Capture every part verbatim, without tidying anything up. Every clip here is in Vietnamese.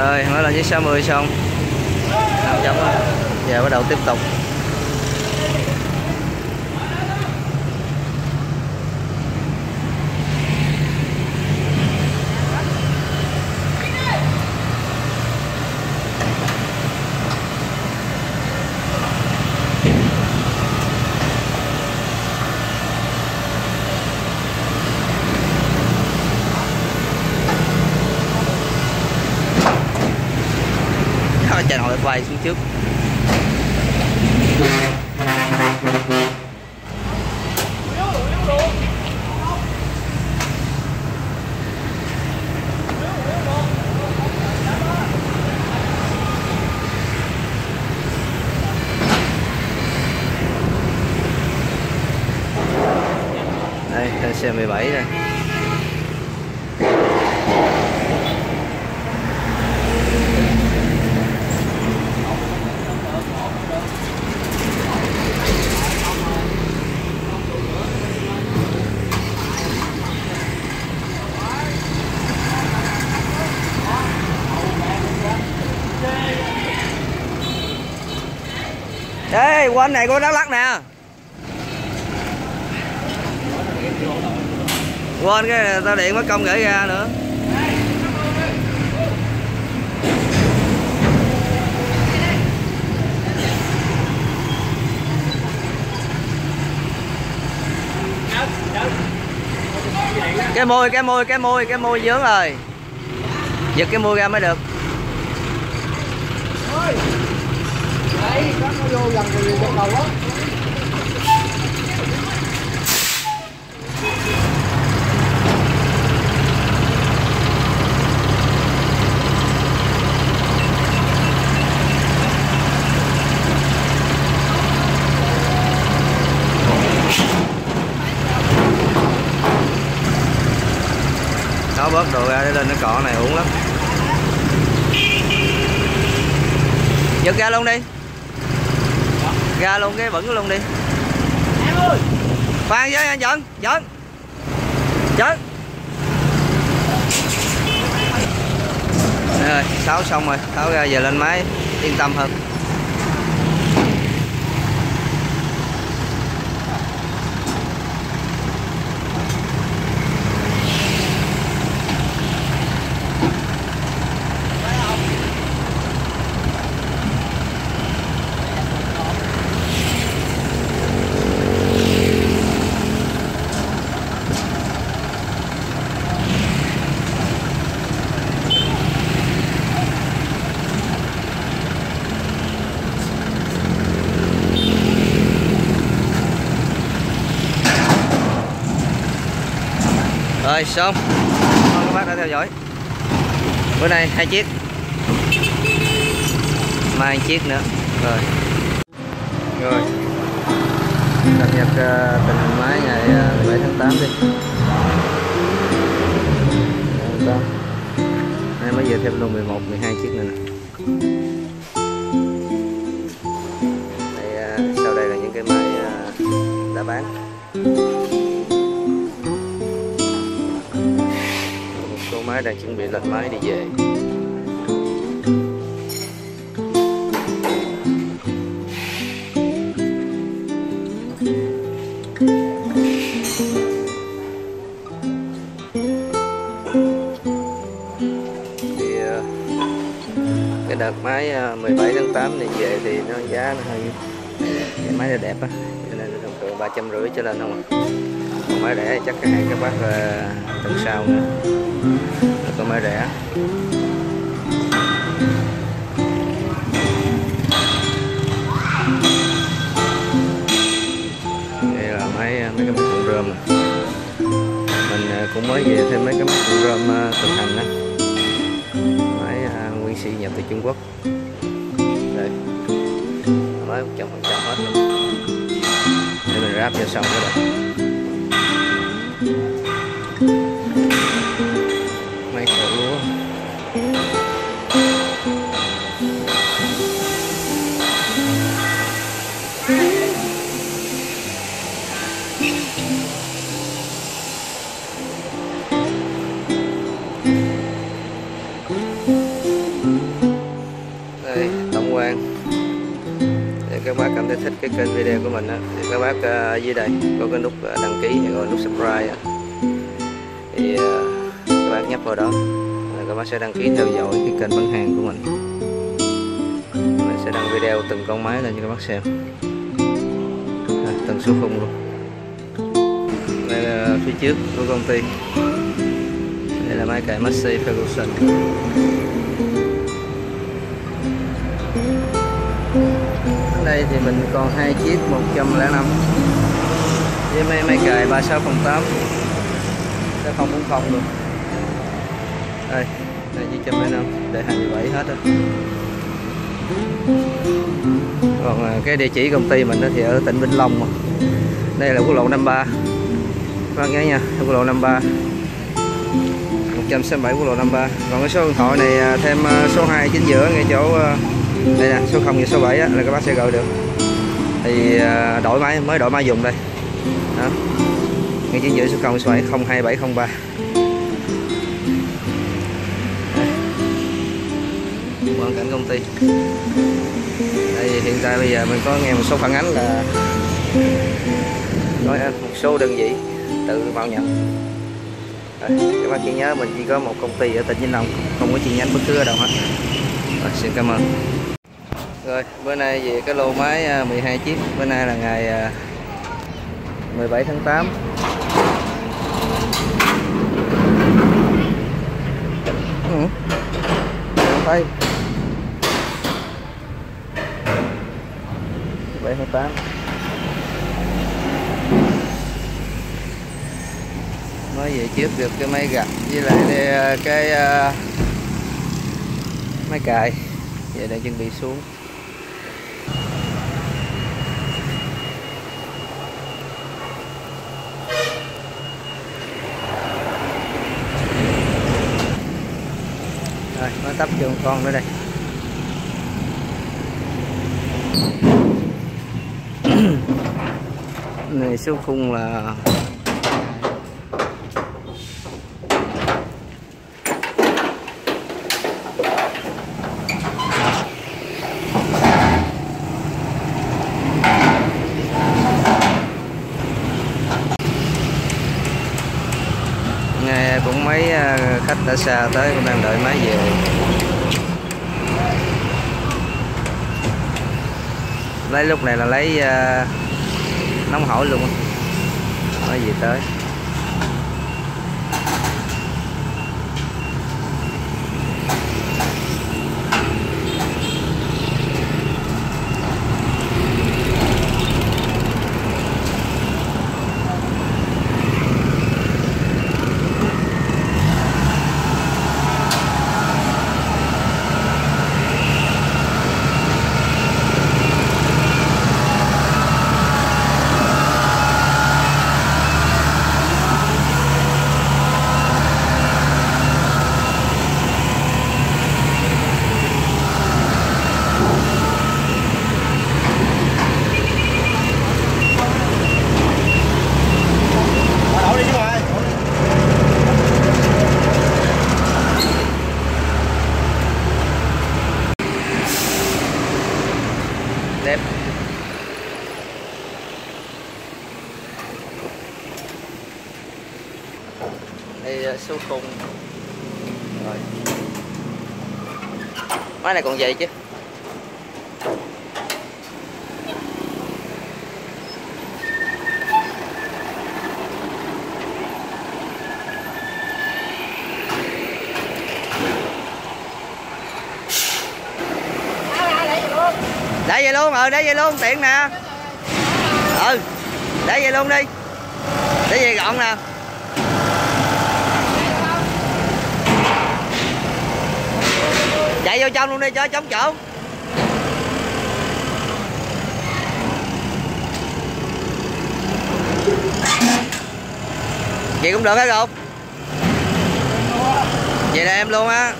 Rồi mới lên chiếc sáu mươi xong năm trăm. Giờ bắt đầu tiếp tục. Chạy nổi vầy xuống trước. Đây, đây xe mười bảy đây. Ê, quên này có Đắk Lắk nè. Quên cái tao điện mất công gửi ra nữa. Cái môi, cái môi, cái môi, cái môi dướng rồi. Giật cái môi ra mới được. Nó bớt đồ ra để lên cái cọ này uổng lắm. Giật ra luôn đi. Ra luôn cái bẩn luôn đi. Khoan với anh Dẫn, Dẫn. Dẫn. Rồi, sáu xong rồi, tháo ra giờ lên máy yên tâm hơn. Rồi xong. Cảm ơn các bác đã theo dõi. Bữa nay hai chiếc, mai một chiếc nữa. Rồi. Rồi. Cập nhật uh, tình hình máy ngày uh, mười bảy tháng tám đi. Rồi. Nay mới về thêm luôn mười một, mười hai chiếc nữa nè. Đây, uh, sau đây là những cái máy uh, đã bán. Máy đang chuẩn bị lên máy đi về. Thì cái đợt máy mười bảy tháng tám này về thì nó giá nó hơi, cái máy nó đẹp á, cho nên nó từ ba trăm rưỡi trở lên không à. Còn máy rẻ chắc cái hãng các bác là tuần sau nữa. Nó có máy rẻ. Đây là máy mấy cái máy cuộn rơm này. Mình cũng mới về thêm mấy cái máy cuộn rơm thực hành đó. Máy nguyên si nhập từ Trung Quốc. Đây. Máy một trăm phần trăm hết luôn. Để mình ráp cho xong cái này. Thank you. cảm thấy thích cái kênh video của mình á, thì các bác ở dưới đây có cái nút đăng ký hay gọi nút subscribe á, thì các bác nhấp vào đó là các bác sẽ đăng ký theo dõi cái kênh bán hàng của mình. Mình sẽ đăng video từng con máy lên cho các bác xem, à, từng số khung luôn. Đây là phía trước của công ty. Đây là máy cày Massey Ferguson. Ở đây thì mình còn hai chiếc một trăm lẻ năm với máy máy cày ba sáu không tám sẽ không muốn không luôn. Đây, đây chiếc một trăm lẻ năm để hai mươi bảy hết rồi. Còn cái địa chỉ công ty mình thì ở tỉnh Vĩnh Long. Đây là quốc lộ năm mươi ba. Các bác nhớ nha, quốc lộ năm mươi ba. một trăm sáu mươi bảy quốc lộ năm mươi ba. Còn cái số điện thoại này thêm số hai chính giữa ngay chỗ đây nè, số không và số bảy á, là các bác sẽ gọi được. Thì đổi máy, mới đổi máy dùng đây. Đó. Ngay chính giữa số không số bảy không hai bảy không ba. Hoàn cảnh công ty. Đây hiện tại bây giờ mình có nghe một số phản ánh là nói một số đơn vị tự mạo nhận. Rồi, các bác chỉ nhớ mình chỉ có một công ty ở tỉnh Vĩnh Long, không có chi nhánh bất cứ ở đâu hết. Rồi, xin cảm ơn. Rồi, bữa nay về cái lô máy mười hai chiếc, bữa nay là ngày mười bảy tháng tám. Ừ. Đây. mười bảy tháng tám. Mới về trước được cái máy gặt với lại đây, cái uh, máy cài. Vậy để chuẩn bị xuống. Rồi, nó tắp cho con nữa đây. Này số khung là cũng mấy khách đã xa tới cũng đang đợi máy về. Lấy lúc này là lấy uh, nóng hổi luôn, nói gì tới. Đây số khung. Rồi. Máy này còn vậy chứ. Để vậy luôn, ừ để vậy luôn, tiện nè. Ừ. Để vậy luôn đi. Để vậy gọn nè. Chạy vô trong luôn đi cho chống chỗ. Vậy cũng được hả cậu? Vậy là em luôn á.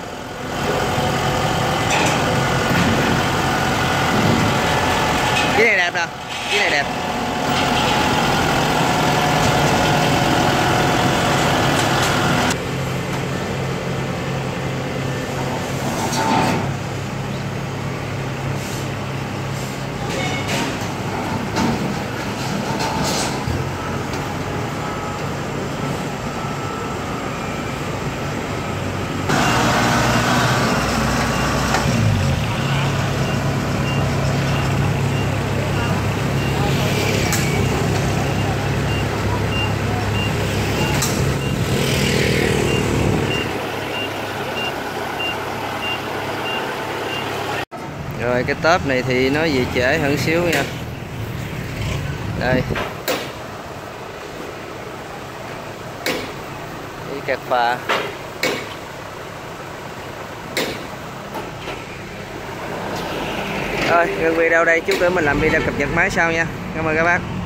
Cái này đẹp nè, cái này đẹp. Rồi cái tớp này thì nó về trễ hơn xíu nha. Đây cái cạc phà. Rồi, ngừng video đâu đây, chút nữa mình làm video cập nhật máy sau nha. Cảm ơn các bác.